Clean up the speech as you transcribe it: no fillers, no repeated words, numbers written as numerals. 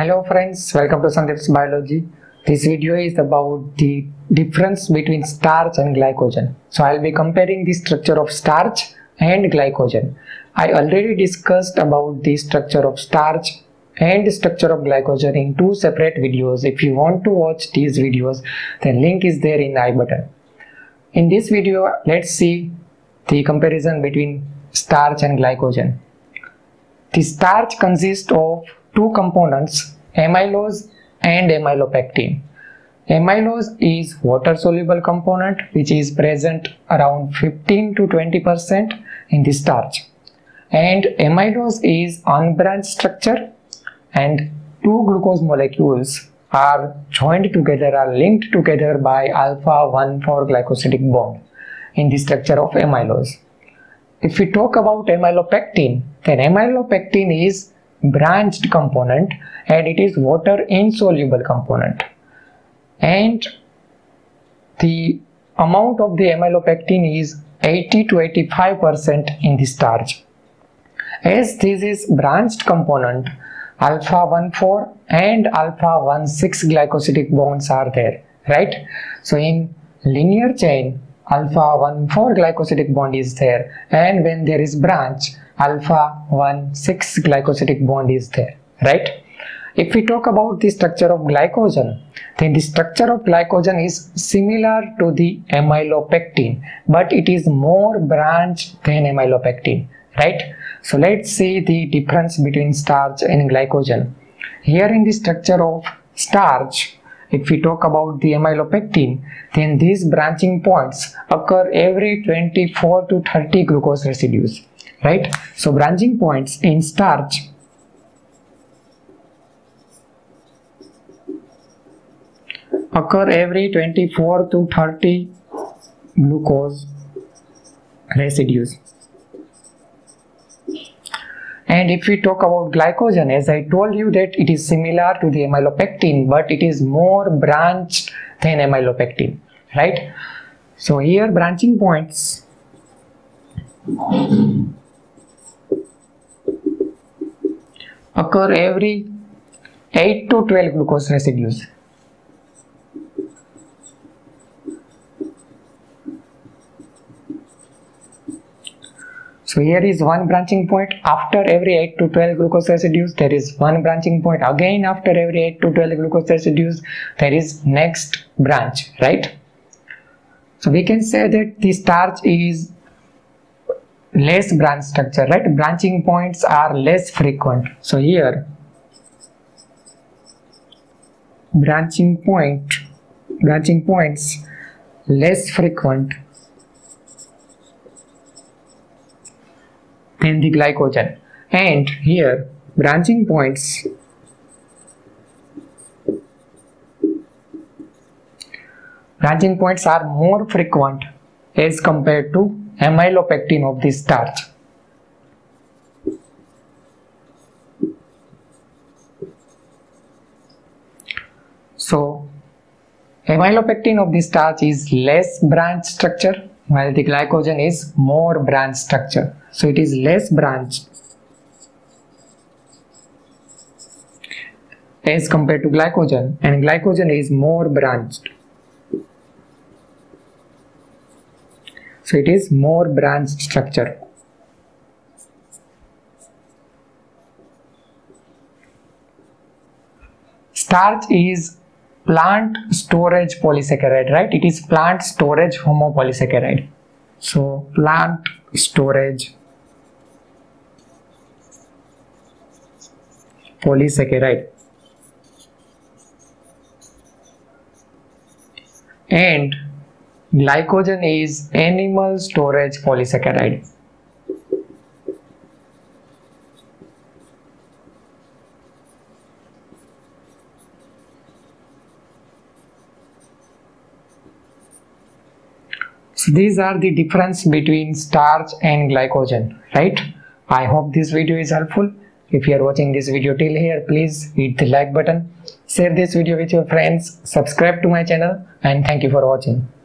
Hello friends, welcome to Sandeep's biology. This video is about the difference between starch and glycogen. So I'll be comparing the structure of starch and glycogen. I already discussed about the structure of starch and the structure of glycogen in two separate videos. If you want to watch these videos, then link is there in I button. In this video, let's see the comparison between starch and glycogen. The starch consists of two components, amylose and amylopectin. Amylose is water soluble component which is present around 15% to 20% in the starch, and amylose is unbranched structure, and two glucose molecules are joined together, are linked together by alpha-1,4 glycosidic bond in the structure of amylose. If we talk about amylopectin, then amylopectin is branched component and it is water insoluble component, and the amount of the amylopectin is 80% to 85% in the starch. As this is branched component, alpha-1,4 and alpha-1,6 glycosidic bonds are there, right? So in linear chain, alpha-1,4 glycosidic bond is there, and when there is branch, alpha-1,6 glycosidic bond is there, right? If we talk about the structure of glycogen, then the structure of glycogen is similar to the amylopectin, but it is more branched than amylopectin, right? So let's see the difference between starch and glycogen. Here in the structure of starch, if we talk about the amylopectin, then these branching points occur every 24 to 30 glucose residues, right? So branching points in starch occur every 24 to 30 glucose residues. And if we talk about glycogen, as I told you that it is similar to the amylopectin, but it is more branched than amylopectin, right? So here branching points occur every 8 to 12 glucose residues. So here is one branching point after every 8 to 12 glucose residues. There is one branching point again after every 8 to 12 glucose residues. There is next branch, right? So we can say that the starch is less branch structure, right? Branching points are less frequent. So here branching points less frequent than the glycogen, and here branching points are more frequent as compared to amylopectin of the starch. So amylopectin of the starch is less branch structure, while the glycogen is more branch structure. So it is less branched as compared to glycogen, and glycogen is more branched. So it is more branched structure. Starch is plant storage polysaccharide, right? It is plant storage homopolysaccharide. So plant storage polysaccharide, and glycogen is animal storage polysaccharide. So these are the difference between starch and glycogen, right? I hope this video is helpful. If you are watching this video till here, please hit the like button, share this video with your friends, subscribe to my channel, and thank you for watching.